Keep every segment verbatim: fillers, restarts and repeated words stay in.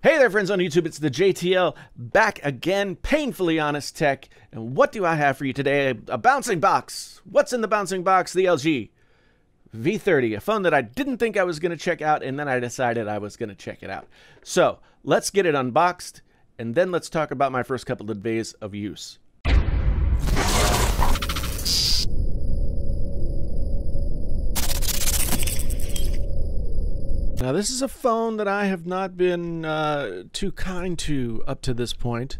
Hey there friends on YouTube, it's the J T L back again, painfully honest tech, and what do I have for you today? A bouncing box! What's in the bouncing box? The L G V thirty, a phone that I didn't think I was going to check out, and then I decided I was going to check it out. So, let's get it unboxed, and then let's talk about my first couple of days of use. Now, this is a phone that I have not been uh, too kind to up to this point.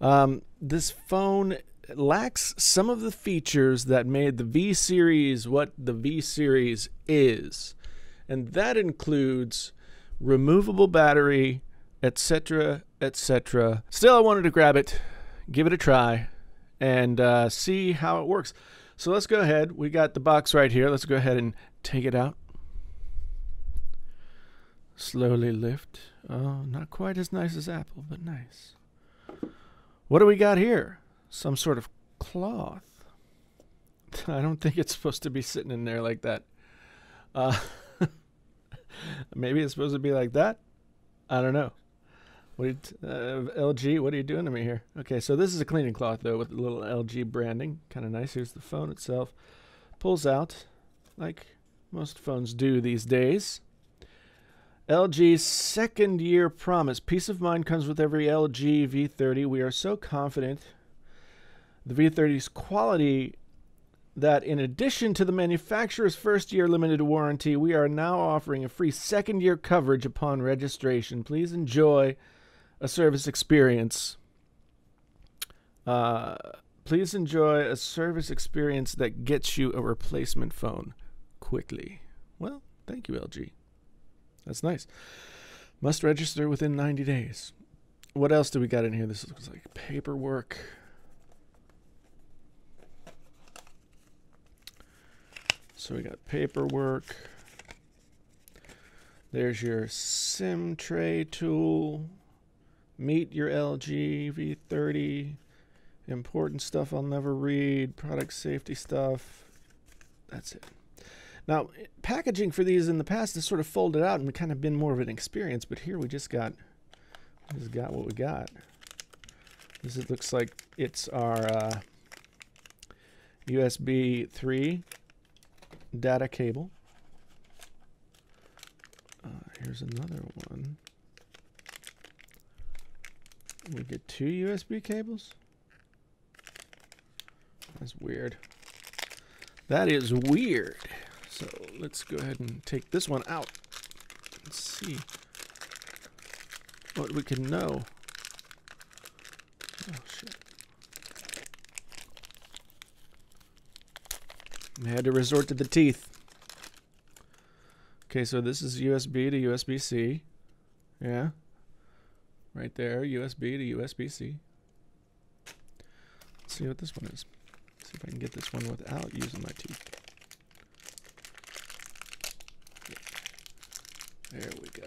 Um, this phone lacks some of the features that made the V series what the V series is. And that includes removable battery, et cetera, et cetera. Still, I wanted to grab it, give it a try, and uh, see how it works. So let's go ahead. We got the box right here. Let's go ahead and take it out. Slowly lift. Oh, not quite as nice as Apple, but nice. What do we got here? Some sort of cloth. I don't think it's supposed to be sitting in there like that. Uh, maybe it's supposed to be like that. I don't know. What are you t uh, L G, what are you doing to me here? Okay, so this is a cleaning cloth, though, with a little L G branding. Kind of nice. Here's the phone itself. Pulls out, like most phones do these days. L G's second year promise. Peace of mind comes with every L G V thirty. We are so confident the V thirty's quality that in addition to the manufacturer's first year limited warranty, we are now offering a free second year coverage upon registration. Please enjoy a service experience. Uh, please enjoy a service experience that gets you a replacement phone quickly. Well, thank you, L G. That's nice. Must register within ninety days. What else do we got in here? This looks like paperwork. So we got paperwork. There's your SIM tray tool. Meet your L G V thirty. Important stuff I'll never read. Product safety stuff. That's it. Now, packaging for these in the past is sort of folded out and kind of been more of an experience, but here we just got, we just got what we got. This it looks like it's our uh, U S B three data cable. Uh, here's another one. We get two U S B cables? That's weird. That is weird. So let's go ahead and take this one out and see what we can know. Oh, shit. I had to resort to the teeth. Okay, so this is U S B to U S B C. Yeah. Right there, U S B to U S B C. Let's see what this one is. See if I can get this one without using my teeth. There we go.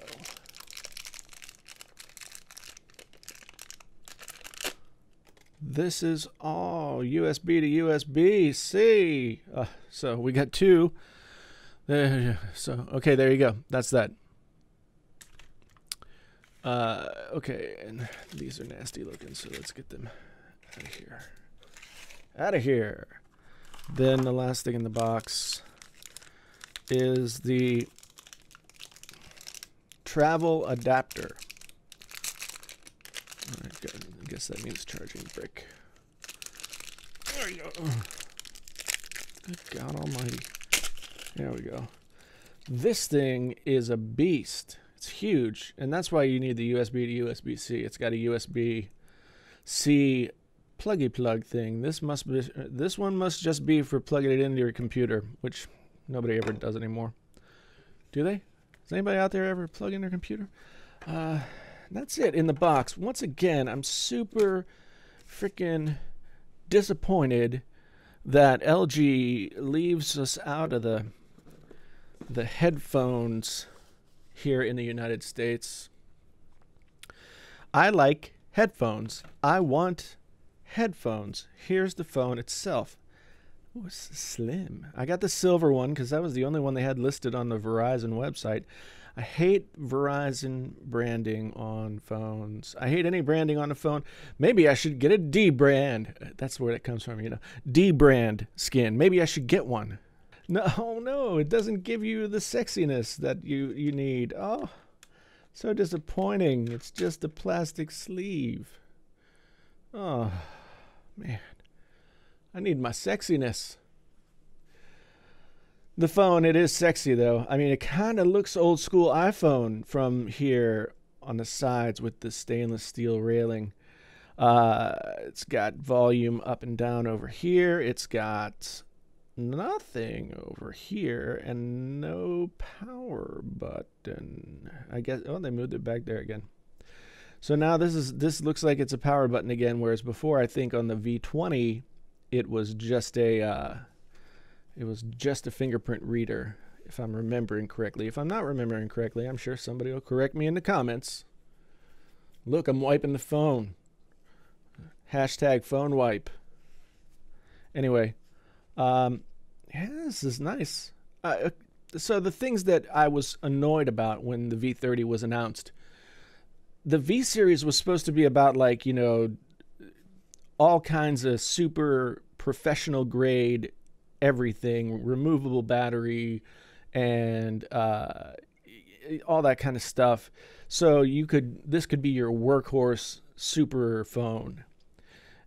This is all U S B to U S B C. Uh, so we got two. Uh, so, okay, there you go. That's that. Uh, okay, and these are nasty looking, so let's get them out of here. Out of here. Then the last thing in the box is the travel adapter. All right, good. I guess that means charging brick. There you go. Good God almighty. There we go. This thing is a beast. It's huge, and that's why you need the U S B to U S B C. It's got a U S B C pluggy plug thing. This must be, this one must just be for plugging it into your computer, which nobody ever does anymore. Do they? Does anybody out there ever plug in their computer? Uh, that's it in the box. Once again, I'm super freaking disappointed that L G leaves us out of the the headphones here in the United States. I like headphones. I want headphones. Here's the phone itself. Ooh, it's slim. I got the silver one because that was the only one they had listed on the Verizon website. I hate Verizon branding on phones. I hate any branding on a phone. Maybe I should get a Dbrand. That's where it comes from, you know. Dbrand skin. Maybe I should get one. No, no, it doesn't give you the sexiness that you, you need. Oh, so disappointing. It's just a plastic sleeve. Oh, man. I need my sexiness. The phone, it is sexy though. I mean, it kind of looks old school iPhone from here on the sides with the stainless steel railing. Uh, it's got volume up and down over here. It's got nothing over here and no power button. I guess, oh, they moved it back there again. So now this is this looks like it's a power button again, whereas before, I think on the V twenty, it was just a uh, it was just a fingerprint reader, if I'm remembering correctly. If I'm not remembering correctly, I'm sure somebody will correct me in the comments. Look, I'm wiping the phone. Hashtag phone wipe. Anyway, um, yeah, this is nice. Uh, so the things that I was annoyed about when the V thirty was announced, the V series was supposed to be about, like, you know, all kinds of super professional grade everything, removable battery and uh, all that kind of stuff. So you could, this could be your workhorse super phone.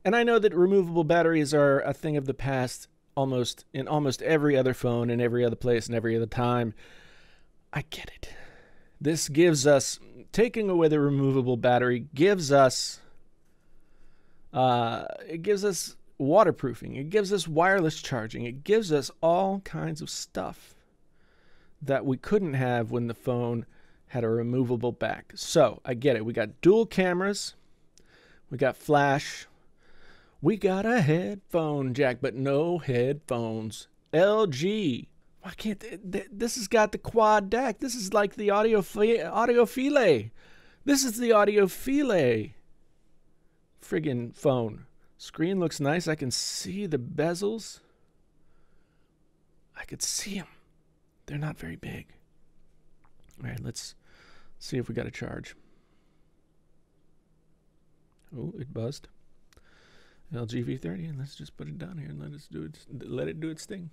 And I know that removable batteries are a thing of the past almost in almost every other phone in every other place and every other time. I get it. This gives us, taking away the removable battery gives us, uh, it gives us waterproofing, it gives us wireless charging, it gives us all kinds of stuff that we couldn't have when the phone had a removable back. So I get it. We got dual cameras, we got flash, we got a headphone jack, but no headphones. L G, why can't th th this has got the quad D A C. This is like the audio audio filet. This is the audio filet friggin' phone. Screen looks nice. I can see the bezels. I could see them. They're not very big. All right, let's see if we got a charge. Oh, it buzzed. L G V thirty, and let's just put it down here and let us do it. Let it do its thing.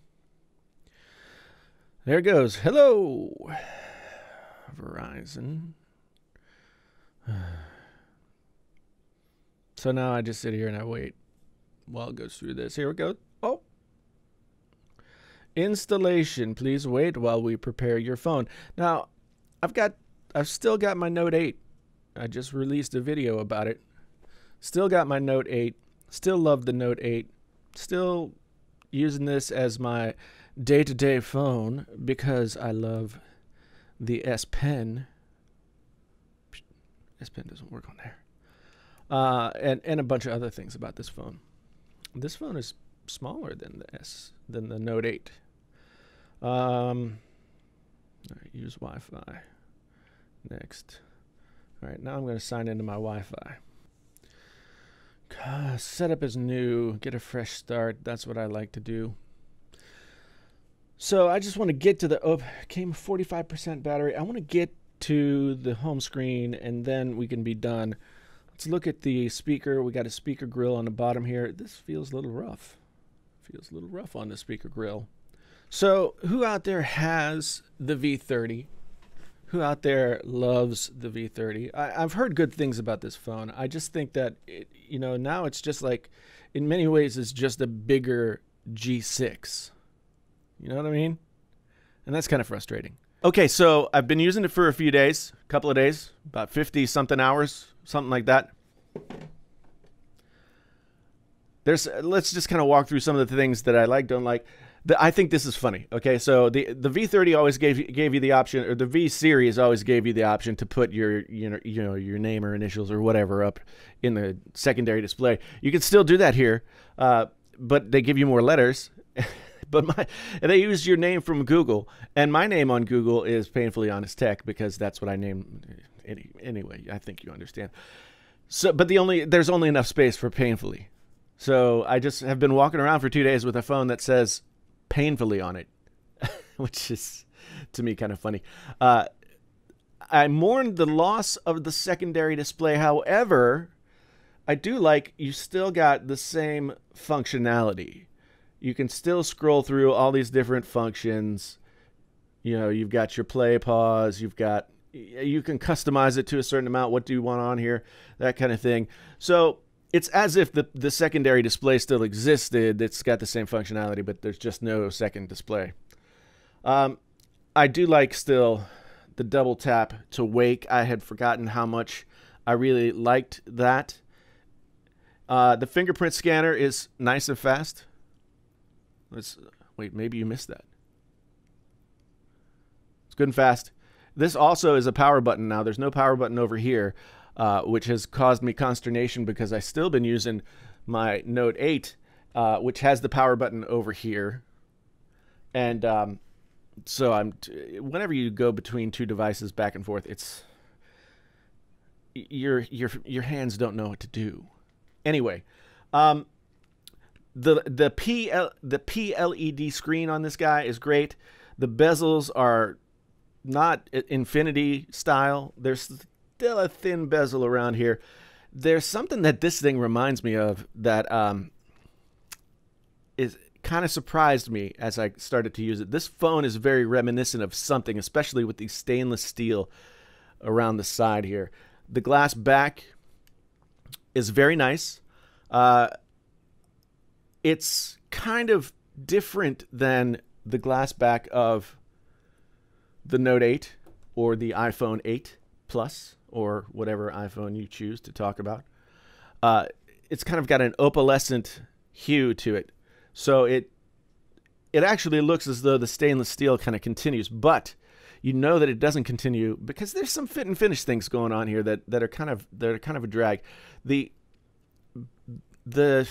There it goes. Hello, Verizon. So now I just sit here and I wait while it goes through this. Here we go. Oh. Installation. Please wait while we prepare your phone. Now, I've got, I've still got my Note eight. I just released a video about it. Still got my Note eight. Still love the Note eight. Still using this as my day-to-day phone because I love the S Pen. S Pen doesn't work on there. Uh, and, and a bunch of other things about this phone. This phone is smaller than the S, than the Note eight. Um, all right, use Wi-Fi. Next. All right, now I'm going to sign into my Wi-Fi. God, setup is new. Get a fresh start. That's what I like to do. So I just want to get to the... Oh, came forty-five percent battery. I want to get to the home screen, and then we can be done. Let's look at the speaker. We got a speaker grill on the bottom here. This feels a little rough. Feels a little rough on the speaker grill. So who out there has the V thirty? Who out there loves the V thirty? I, I've heard good things about this phone. I just think that, it, you know, now it's just like, in many ways, it's just a bigger G six. You know what I mean? And that's kind of frustrating. Okay, so I've been using it for a few days, a couple of days, about fifty something hours, something like that. There's, let's just kind of walk through some of the things that I like, don't like. The, I think this is funny. Okay, so the the V thirty always gave gave you the option, or the V series always gave you the option to put your you know you know your name or initials or whatever up in the secondary display. You can still do that here, uh, but they give you more letters. But my, they use your name from Google, and my name on Google is Painfully Honest Tech because that's what I named. Any, anyway, I think you understand. So, but the only there's only enough space for Painfully, so I just have been walking around for two days with a phone that says Painfully on it, which is to me kind of funny. Uh, I mourned the loss of the secondary display. However, I do like you still got the same functionality. You can still scroll through all these different functions. You know, you've got your play, pause, you've got, you can customize it to a certain amount. What do you want on here? That kind of thing. So it's as if the, the secondary display still existed. It's got the same functionality, but there's just no second display. Um, I do like still the double tap to wake. I had forgotten how much I really liked that. Uh, the fingerprint scanner is nice and fast. Let's wait, maybe you missed that. It's good and fast. This also is a power button now. There's no power button over here, uh, which has caused me consternation because I've still been using my Note eight, uh, which has the power button over here. And um, so I'm t whenever you go between two devices back and forth, it's your your your hands don't know what to do. Anyway, um, the the P L E D screen on this guy is great. The bezels are not infinity style. There's still a thin bezel around here. There's something that this thing reminds me of that um, is kind of surprised me as I started to use it. This phone is very reminiscent of something, especially with the stainless steel around the side here. The glass back is very nice. Uh, it's kind of different than the glass back of the Note eight or the iPhone eight Plus or whatever iPhone you choose to talk about. Uh, it's kind of got an opalescent hue to it. So it it actually looks as though the stainless steel kind of continues, but you know that it doesn't continue because there's some fit and finish things going on here that that are kind of that are kind of a drag. The the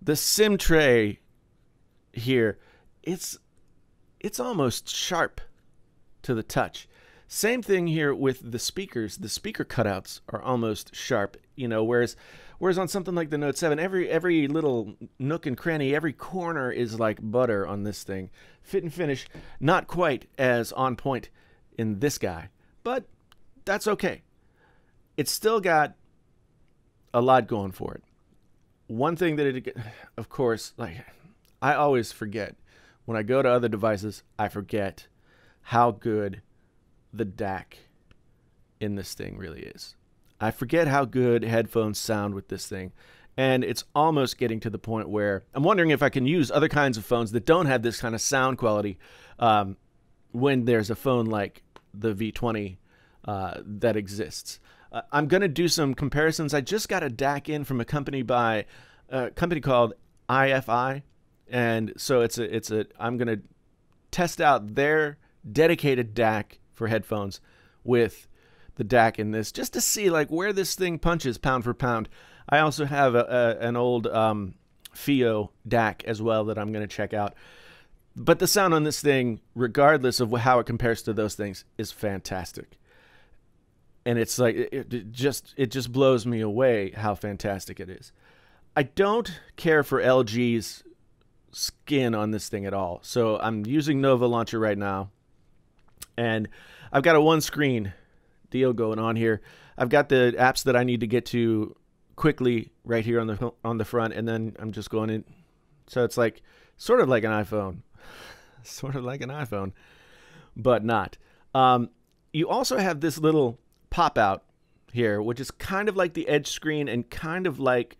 the SIM tray here, it's it's almost sharp to the touch. Same thing here with the speakers. The speaker cutouts are almost sharp, you know, whereas whereas on something like the Note seven, every every little nook and cranny, every corner is like butter on this thing. Fit and finish, not quite as on point in this guy, but that's okay. It's still got a lot going for it. One thing that it, of course, like I always forget. When I go to other devices, I forget how good the D A C in this thing really is. I forget how good headphones sound with this thing. And it's almost getting to the point where I'm wondering if I can use other kinds of phones that don't have this kind of sound quality um, when there's a phone like the V twenty uh, that exists. Uh, I'm going to do some comparisons. I just got a D A C in from a company by a company called I F I. And so it's a, it's a, I'm going to test out their dedicated D A C for headphones with the D A C in this, just to see like where this thing punches pound for pound. I also have a, a, an old um, FiiO D A C as well that I'm going to check out. But the sound on this thing, regardless of how it compares to those things, is fantastic. And it's like, it, it just, it just blows me away how fantastic it is. I don't care for L G's skin on this thing at all. So I'm using Nova Launcher right now, and I've got a one screen deal going on here. I've got the apps that I need to get to quickly right here on the on the front, and then I'm just going in. So it's like sort of like an iPhone, sort of like an iPhone, but not. Um, you also have this little pop out here, which is kind of like the edge screen and kind of like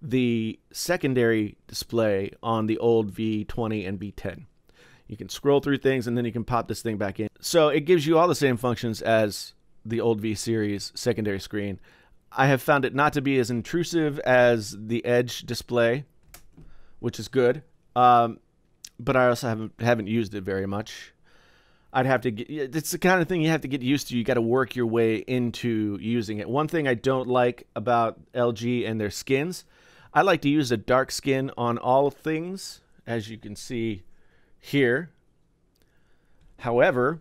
the secondary display on the old V twenty and V ten. You can scroll through things and then you can pop this thing back in. So it gives you all the same functions as the old V series secondary screen. I have found it not to be as intrusive as the edge display, which is good. Um, but I also haven't, haven't used it very much. I'd have to get, it's the kind of thing you have to get used to. You got to work your way into using it. One thing I don't like about L G and their skins, I like to use a dark skin on all things, as you can see here. However,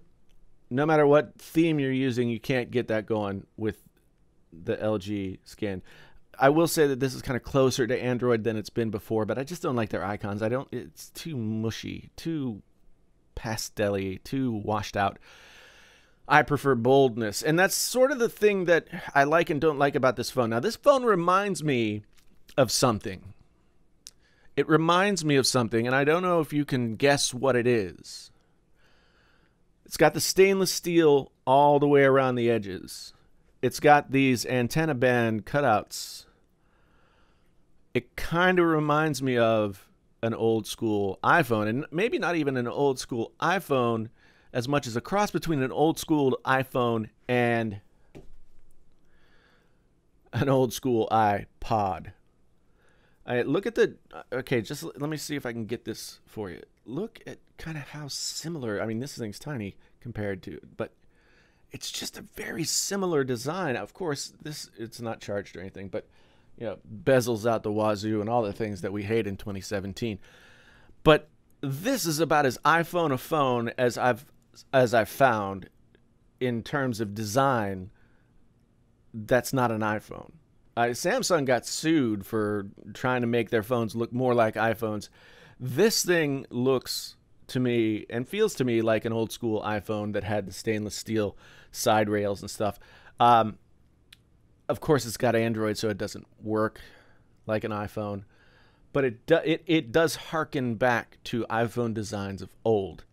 no matter what theme you're using, you can't get that going with the L G skin. I will say that this is kind of closer to Android than it's been before, but I just don't like their icons. I don't, it's too mushy, too pastel-y, too washed out. I prefer boldness. And that's sort of the thing that I like and don't like about this phone. Now, this phone reminds me of something. It reminds me of something, and I don't know if you can guess what it is. It's got the stainless steel all the way around the edges. It's got these antenna band cutouts. It kind of reminds me of an old school iPhone, and maybe not even an old school iPhone as much as a cross between an old school iPhone and an old school iPod. All right, look at the, okay, just let me see if I can get this for you. Look at kind of how similar, I mean, this thing's tiny compared to, but it's just a very similar design. Of course, this, it's not charged or anything, but you know, bezels out the wazoo and all the things that we hate in twenty seventeen. But this is about as iPhone a phone as I've as I've found in terms of design. That's not an iPhone. Uh, Samsung got sued for trying to make their phones look more like iPhones. This thing looks to me and feels to me like an old school iPhone that had the stainless steel side rails and stuff. Um, Of course, it's got Android, so it doesn't work like an iPhone, but it do, it it does harken back to iPhone designs of old.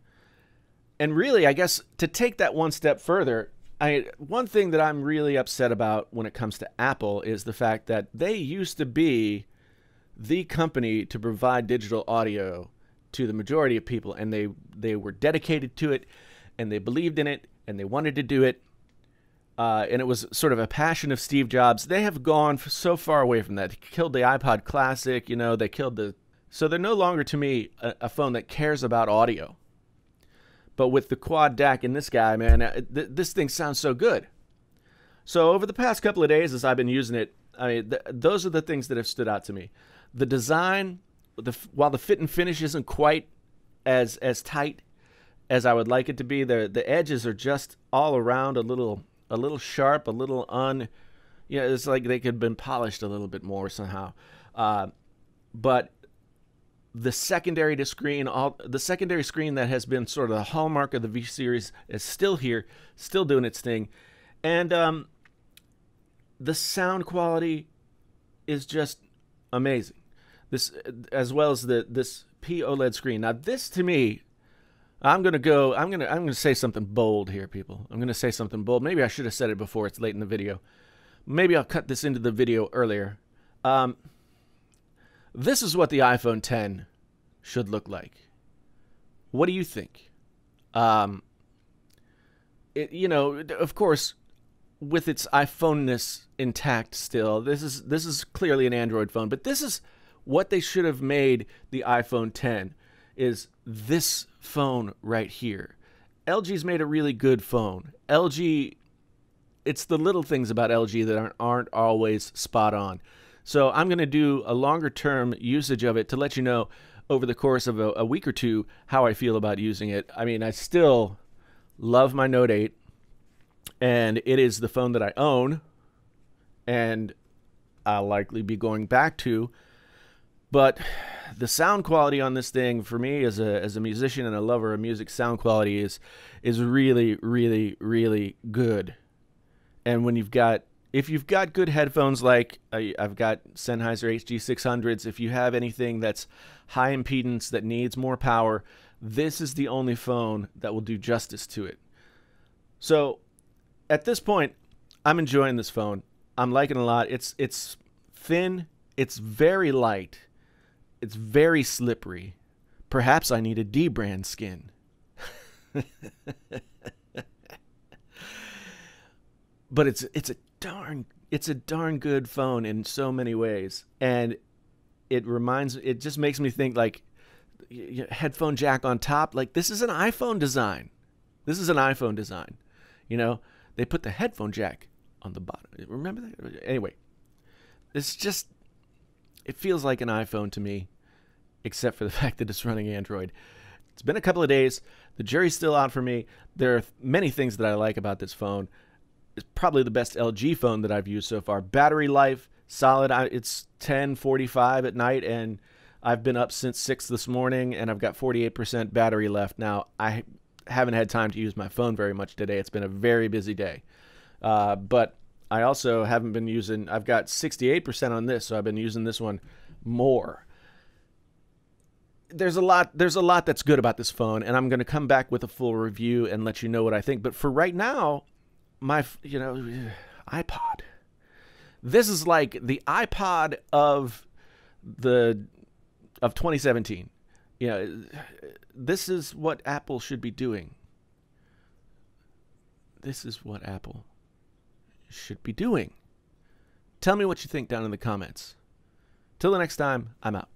And really, I guess to take that one step further, I one thing that I'm really upset about when it comes to Apple is the fact that they used to be the company to provide digital audio to the majority of people, and they they were dedicated to it, and they believed in it, and they wanted to do it. Uh, and it was sort of a passion of Steve Jobs. They have gone so far away from that. They killed the iPod Classic, you know, they killed the... So they're no longer, to me, a, a phone that cares about audio. But with the quad D A C and this guy, man, th this thing sounds so good. So over the past couple of days as I've been using it, I mean, th those are the things that have stood out to me. The design, the while the fit and finish isn't quite as, as tight as I would like it to be, the, the edges are just all around a little... a little sharp, a little un, you know, it's like they could have been polished a little bit more somehow. Uh, but the secondary to screen, all the secondary screen that has been sort of the hallmark of the V series is still here, still doing its thing. And um, the sound quality is just amazing. This, as well as the this P OLED screen. Now this to me, I'm going to go, I'm going to, I'm going to say something bold here, people. I'm going to say something bold. Maybe I should have said it before. It's late in the video. Maybe I'll cut this into the video earlier. Um, this is what the iPhone X should look like. What do you think? Um, it, you know, of course, with its iPhone-ness intact still, this is, this is clearly an Android phone, but this is what they should have made the iPhone X is this phone right here. L G's made a really good phone. L G, it's the little things about L G that aren't, aren't always spot on. So I'm going to do a longer term usage of it to let you know over the course of a, a week or two how I feel about using it. I mean, I still love my Note eight, and it is the phone that I own and I'll likely be going back to. But the sound quality on this thing, for me as a as a musician and a lover of music, sound quality is is really, really, really good. And when you've got, if you've got good headphones like I, I've got Sennheiser H D six hundreds, if you have anything that's high impedance that needs more power, this is the only phone that will do justice to it. So at this point, I'm enjoying this phone. I'm liking it a lot. It's it's thin. It's very light. It's very slippery. Perhaps I need a Dbrand skin. But it's it's a darn it's a darn good phone in so many ways, and it reminds it just makes me think like you know, headphone jack on top. Like this is an iPhone design. This is an iPhone design. You know, they put the headphone jack on the bottom. Remember that? Anyway, it's just. It feels like an iPhone to me, except for the fact that it's running Android. It's been a couple of days. The jury's still out for me. There are many things that I like about this phone. It's probably the best L G phone that I've used so far. Battery life, solid. It's ten forty-five at night, and I've been up since six this morning, and I've got forty-eight percent battery left. Now, I haven't had time to use my phone very much today. It's been a very busy day. Uh, but I also haven't been using, I've got sixty-eight percent on this, so I've been using this one more. There's a lot, there's a lot that's good about this phone, and I'm going to come back with a full review and let you know what I think. But for right now, my, you know, iPod. This is like the iPod of the, of twenty seventeen. You know, this is what Apple should be doing. This is what Apple should be doing. Tell me what you think down in the comments. Till the next time, I'm out.